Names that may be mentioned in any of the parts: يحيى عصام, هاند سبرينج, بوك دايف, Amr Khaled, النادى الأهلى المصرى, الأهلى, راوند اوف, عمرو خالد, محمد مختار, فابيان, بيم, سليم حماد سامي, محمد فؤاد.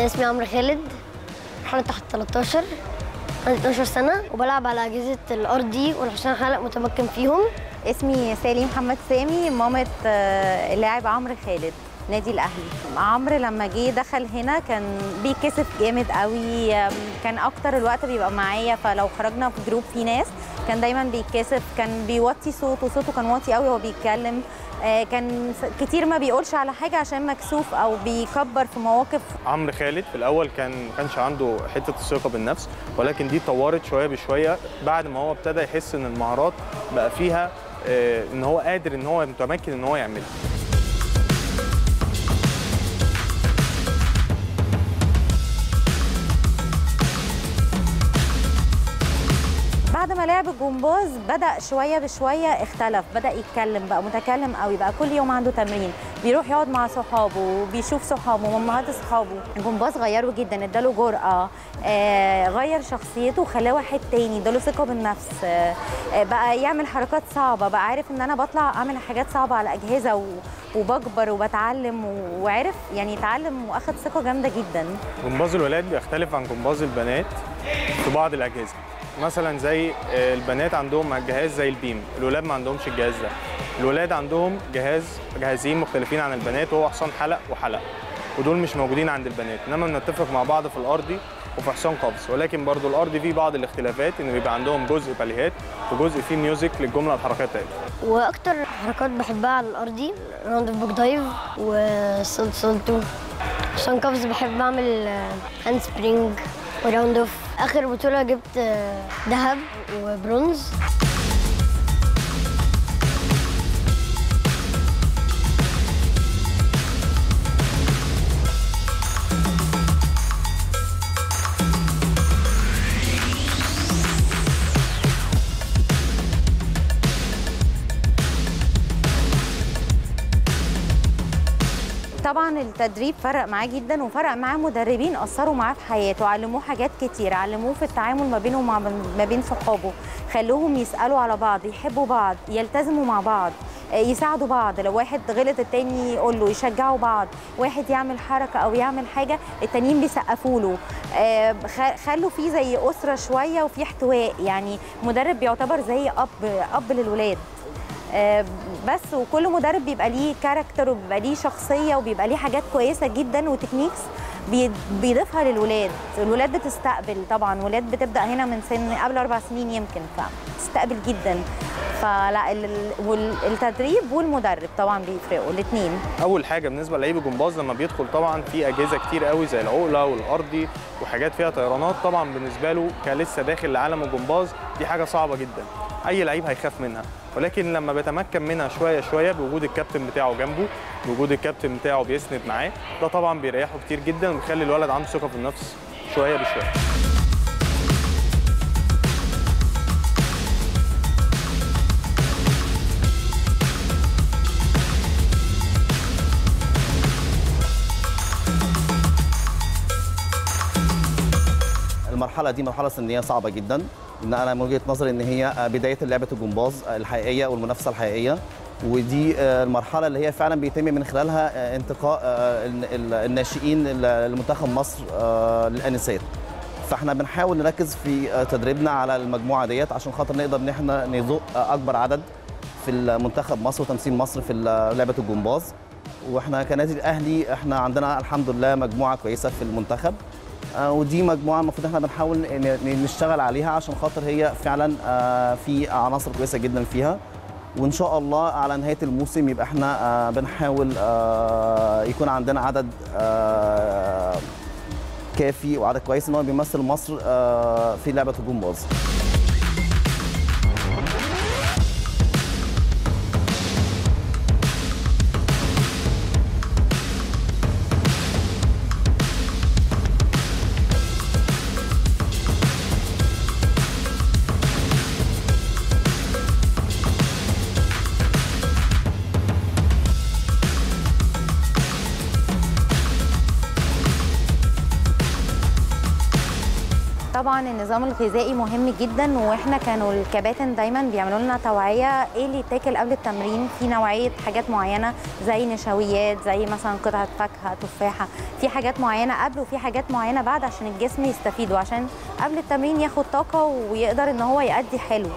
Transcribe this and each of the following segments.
انا اسمي عمرو خالد، حالي تحت 13، عندي 12 سنه وبلعب على اجهزه الارضي والحسين حلق متمكن فيهم. اسمي سليم حماد سامي، مامة اللاعب عمرو خالد، نادي الاهلي. عمرو لما جه دخل هنا كان بيكسب جامد قوي، كان اكتر الوقت بيبقى معايا، فلو خرجنا في جروب في ناس كان دايما بيكسب، كان بيوطي صوته، صوته كان واطي قوي وهو بيتكلم، كان كتير ما بيقولش على حاجه عشان مكسوف او بيكبر في مواقف. عمرو خالد في الاول ما كانش عنده حته الثقه بالنفس، ولكن دي طورت شويه بشويه بعد ما هو ابتدى يحس ان المهارات بقى فيها ان هو قادر، ان هو متمكن ان هو يعملها. بعد ما لعب الجمباز بدأ شوية بشوية اختلف، بدأ يتكلم، بقى متكلم قوي، بقى كل يوم عنده تمرين، بيروح يقعد مع صحابه وبيشوف صحابه ومامهات صحابه. الجمباز غيره جدا، اداله جرأة، غير شخصيته وخلاه واحد تاني، اداله ثقة بالنفس، بقى يعمل حركات صعبة، بقى عارف ان انا بطلع اعمل حاجات صعبة على اجهزة وبكبر وبتعلم، وعرف يعني اتعلم واخد ثقة جامدة جدا. جمباز الولاد بيختلف عن جمباز البنات في بعض الاجهزة، مثلا زي البنات عندهم جهاز زي البيم، الولاد ما عندهمش الجهاز ده، الولاد عندهم جهازين مختلفين عن البنات، وهو حصان حلق وحلق، ودول مش موجودين عند البنات. انما بنتفق مع بعض في الارضي وفي حصان قفص، ولكن برضو الارضي فيه بعض الاختلافات، ان بيبقى عندهم جزء باليهات وجزء فيه ميوزك للجمله الحركات بتاعتها. واكتر حركات بحبها على الارضي راوند اوف بوك دايف وسلت سلتو، حصان قفص بحب اعمل هاند سبرينج وراوند اوف. اخر بطوله جبت ذهب وبرونز. طبعا التدريب فرق معاه جدا، وفرق معاه مدربين اثروا معاه في حياته، علموه حاجات كتير، علموه في التعامل ما بينه وما بين صحابه، خلوهم يسالوا على بعض، يحبوا بعض، يلتزموا مع بعض، يساعدوا بعض، لو واحد غلط التاني يقول له، يشجعوا بعض، واحد يعمل حركه او يعمل حاجه التانيين بيسقفوا له، خلوا فيه زي اسره شويه وفي احتواء، يعني مدرب بيعتبر زي اب للولاد بس. وكل مدرب بيبقى ليه كاركتر وبيبقى ليه شخصيه وبيبقى ليه حاجات كويسه جدا وتكنيكس بيضيفها للولاد. الولاد بتستقبل طبعا، ولاد بتبدا هنا من سن قبل 4 سنين يمكن، فبتستقبل جدا، فلا التدريب والمدرب طبعا بيفرقوا الاثنين. اول حاجه بالنسبه للعيب الجمباز لما بيدخل طبعا في اجهزه كتير قوي زي العقله والارضي وحاجات فيها طيرانات، طبعا بالنسبه له كلسه داخل لعالم الجمباز دي حاجه صعبه جدا، اي لعيب هيخاف منها، ولكن لما بيتمكن منها شويه شويه بوجود الكابتن بتاعه جنبه، بوجود الكابتن بتاعه بيسند معاه، ده طبعا بيريحه كتير جدا وبيخلي الولد عنده ثقه في النفس شويه بشويه. المرحله دي مرحله سنيه صعبه جدا، ان انا من وجهه نظري ان هي بدايه لعبه الجمباز الحقيقيه والمنافسه الحقيقيه، ودي المرحله اللي هي فعلا بيتم من خلالها انتقاء الناشئين لمنتخب مصر للانسات. فاحنا بنحاول نركز في تدريبنا على المجموعه ديت عشان خاطر نقدر ان احنا نزق اكبر عدد في منتخب مصر وتمثيل مصر في لعبه الجمباز. واحنا كنادي الاهلي احنا عندنا الحمد لله مجموعه كويسه في المنتخب، ودي مجموعه المفروض احنا بنحاول نشتغل عليها عشان خاطر هي فعلا في عناصر كويسه جدا فيها، وان شاء الله على نهايه الموسم يبقى احنا بنحاول يكون عندنا عدد كافي وعدد كويس ان هو بيمثل مصر في لعبه الجمباز. طبعا النظام الغذائي مهم جدا، واحنا كانوا الكباتن دايما بيعملوا لنا توعيه ايه اللي يتاكل قبل التمرين، في نوعيه حاجات معينه زي نشويات، زي مثلا قطعه فاكهه، تفاحه، في حاجات معينه قبل وفي حاجات معينه بعد عشان الجسم يستفيد وعشان قبل التمرين ياخد طاقه ويقدر ان هو يأدي حلو.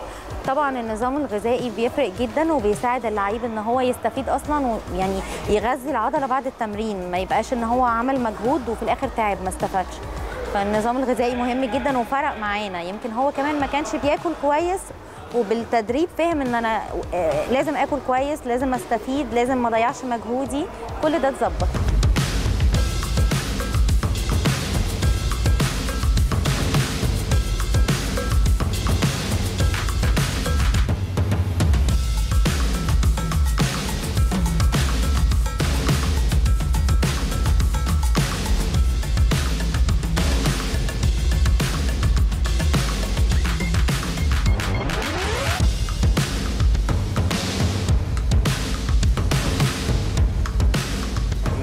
طبعا النظام الغذائي بيفرق جدا وبيساعد اللعيب ان هو يستفيد اصلا، ويعني يغذي العضله بعد التمرين، ما يبقاش ان هو عمل مجهود وفي الاخر تعب ما استفادش. فالنظام الغذائي مهم جدا وفرق معانا، يمكن هو كمان ما كانش بياكل كويس وبالتدريب فهم ان انا لازم اكل كويس، لازم استفيد، لازم ما اضيعش مجهودي، كل ده اتظبط.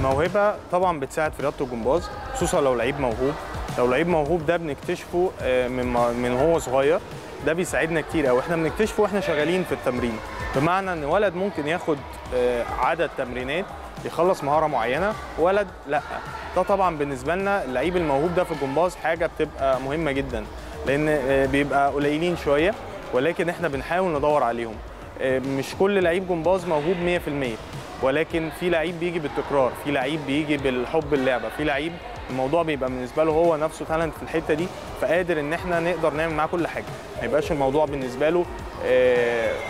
الموهبه طبعا بتساعد في رياضه الجمباز، خصوصا لو لعيب موهوب. لو لعيب موهوب ده بنكتشفه من هو صغير، ده بيساعدنا كتير قوي، احنا بنكتشفه واحنا شغالين في التمرين. بمعنى ان ولد ممكن ياخد عدد تمرينات يخلص مهاره معينه، ولد لا. ده طبعا بالنسبه لنا اللعيب الموهوب ده في الجمباز حاجه بتبقى مهمه جدا، لان بيبقى قليلين شويه، ولكن احنا بنحاول ندور عليهم. مش كل لعيب جمباز موهوب 100%، ولكن في لعيب بيجي بالتكرار، في لعيب بيجي بالحب اللعبه، في لعيب الموضوع بيبقى بالنسبه له هو نفسه تالنت في الحته دي، فقادر ان احنا نقدر نعمل معاه كل حاجه. ما يبقاش الموضوع بالنسبه له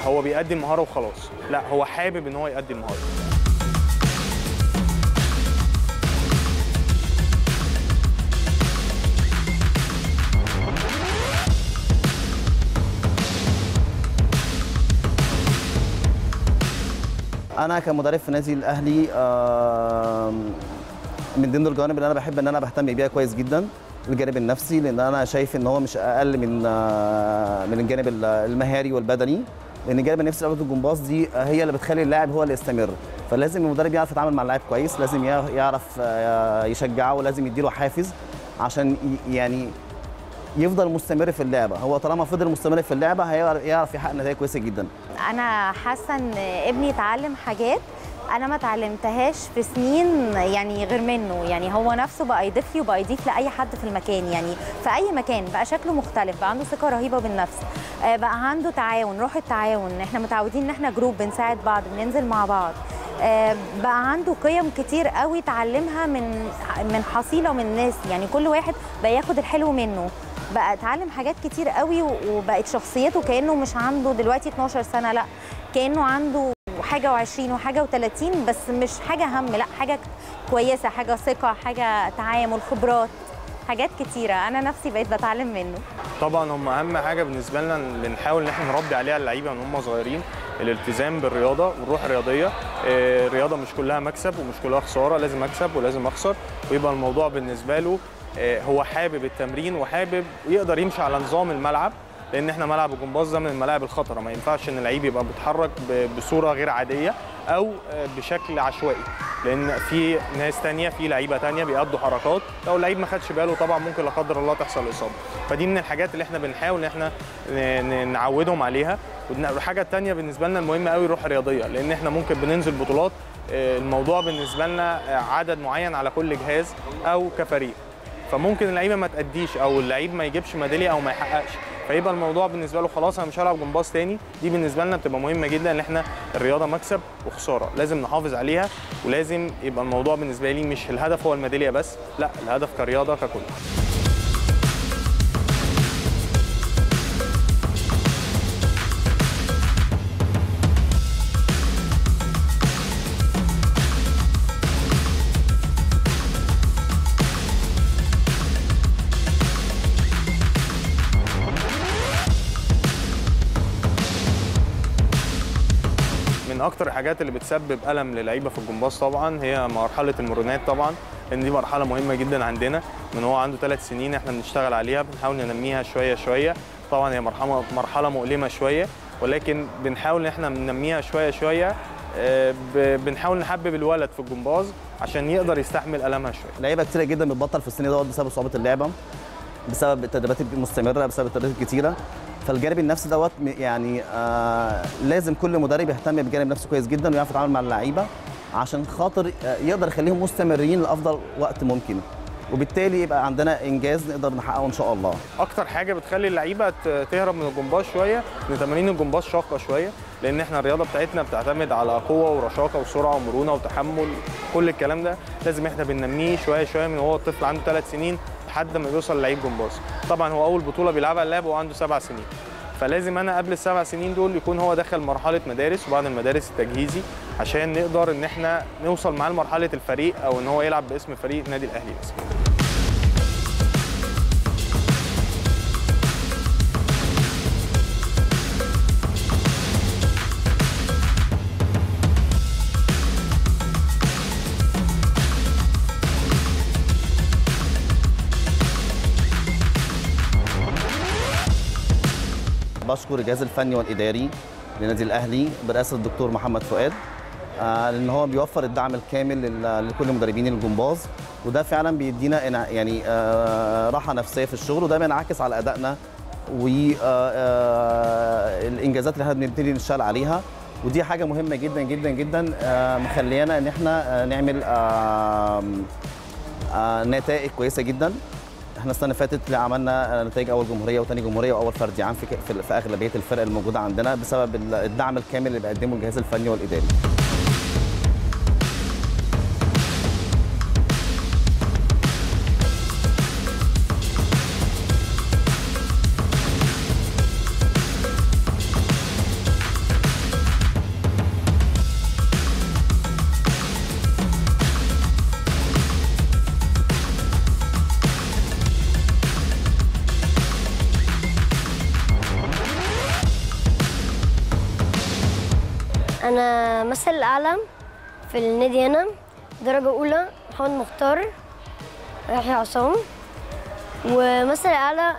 هو بيقدم مهاره وخلاص، لا، هو حابب ان هو يقدم مهاره. أنا كمدرب في نادي الأهلي من ضمن الجوانب اللي أنا بحب إن أنا بهتم بيها كويس جدا الجانب النفسي، لأن أنا شايف إن هو مش أقل من الجانب المهاري والبدني، لأن الجانب النفسي لعبة الجمباز دي هي اللي بتخلي اللاعب هو اللي يستمر. فلازم المدرب يعرف يتعامل مع اللاعب كويس، لازم يعرف يشجعه، ولازم يديله حافز عشان يعني يفضل مستمر في اللعبه. هو طالما فضل مستمر في اللعبه هيعرف يحقق نتائج كويسه جدا. انا حاسه ان ابني اتعلم حاجات انا ما اتعلمتهاش في سنين يعني غير منه، يعني هو نفسه بقى يضيف لي وبقى يضيف لاي حد في المكان، يعني في اي مكان بقى شكله مختلف، بقى عنده ثقه رهيبه بالنفس، بقى عنده تعاون، روح التعاون. احنا متعودين ان احنا جروب، بنساعد بعض، بننزل مع بعض، بقى عنده قيم كتير قوي اتعلمها من حصيله من ناس، يعني كل واحد بقى ياخد الحلو منه، بقى اتعلم حاجات كتير قوي، وبقت شخصيته كأنه مش عنده دلوقتي 12 سنة، لا، كأنه عنده حاجة و20 وحاجة و30، بس مش حاجة هم، لا، حاجة كويسة، حاجة ثقة، حاجة تعامل، خبرات، حاجات كتيرة أنا نفسي بقيت بتعلم منه. طبعا هم أهم حاجة بالنسبة لنا اللي نحاول إن احنا نربي عليها اللعيبة من هم صغيرين، الالتزام بالرياضة والروح الرياضية. الرياضة مش كلها مكسب ومش كلها خسارة، لازم أكسب ولازم أخسر، ويبقى الموضوع بالنسبة له هو حابب التمرين وحابب ويقدر يمشي على نظام الملعب، لان احنا ملعب الجمباز ده من الملاعب الخطره، ما ينفعش ان اللعيب يبقى بيتحرك بصوره غير عاديه او بشكل عشوائي، لان في ناس ثانيه، في لعيبه ثانيه بيقضوا حركات لو اللعيب ما خدش باله طبعا ممكن لا قدر الله تحصل اصابه. فدي من الحاجات اللي احنا بنحاول ان احنا نعودهم عليها. والحاجه الثانيه بالنسبه لنا المهمه قوي الروح الرياضيه، لان احنا ممكن بننزل بطولات، الموضوع بالنسبه لنا عدد معين على كل جهاز او كفريق، فممكن اللعيبه ما تأديش او اللعيب ما يجيبش ميداليه او ما يحققش، فيبقى الموضوع بالنسبه له خلاص انا مش هلعب جمباز تاني. دي بالنسبه لنا بتبقى مهمه جدا، ان احنا الرياضه مكسب وخساره لازم نحافظ عليها، ولازم يبقى الموضوع بالنسبه لي مش الهدف هو الميداليه بس، لا، الهدف كرياضه ككل. من أكتر الحاجات اللي بتسبب ألم للعيبة في الجمباز طبعا هي مرحلة المرونات، طبعا لأن دي مرحلة مهمة جدا عندنا من هو عنده 3 سنين، احنا بنشتغل عليها، بنحاول ننميها شوية شوية. طبعا هي مرحلة مؤلمة شوية، ولكن بنحاول ان احنا ننميها شوية شوية، بنحاول نحبب الولد في الجمباز عشان يقدر يستحمل ألمها شوية. لعيبة كتيرة جدا بتبطل في السن دوت بسبب صعوبة اللعبة، بسبب التدريبات المستمره، بسبب التدريبات الكتيره. فالجانب النفسي دوت يعني لازم كل مدرب يهتم بجانب نفسه كويس جدا ويعرف يتعامل مع اللعيبه عشان خاطر يقدر يخليهم مستمرين لافضل وقت ممكن، وبالتالي يبقى عندنا انجاز نقدر نحققه ان شاء الله. اكتر حاجه بتخلي اللعيبه تهرب من الجمباز شويه ان تمارين الجمباز شاقه شويه، لان احنا الرياضه بتاعتنا بتعتمد على قوه ورشاقه وسرعه ومرونه وتحمل، كل الكلام ده لازم احنا بننميه شويه شويه من هو طفل عنده 3 سنين لحد ما بيوصل لعيب جمباز. طبعا هو اول بطوله بيلعبها اللاعب وهو عنده 7 سنين، فلازم انا قبل ال7 سنين دول يكون هو دخل مرحله مدارس وبعد المدارس التجهيزي عشان نقدر ان احنا نوصل معاه لمرحله الفريق او ان هو يلعب باسم فريق نادي الاهلي بس. بشكر الجهاز الفني والاداري لنادي الاهلي برئاسه الدكتور محمد فؤاد لان هو بيوفر الدعم الكامل لكل مدربين الجمباز، وده فعلا بيدينا يعني راحه نفسيه في الشغل، وده بينعكس على ادائنا والانجازات اللي احنا بنبتدي نشتغل عليها، ودي حاجه مهمه جدا جدا جدا مخليانا ان احنا نعمل نتائج كويسه جدا. احنا السنه اللي فاتت عملنا نتائج اول جمهوريه وثاني جمهوريه واول فردي عام في اغلبيه الفرق الموجوده عندنا بسبب الدعم الكامل اللي بيقدمه الجهاز الفني والاداري. أنا مثل الأعلى في النادي هنا درجة أولى محمد مختار يحيى عصام، ومثل الأعلى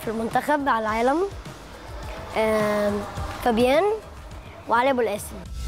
في المنتخب على العالم فابيان وعلي أبو القاسم.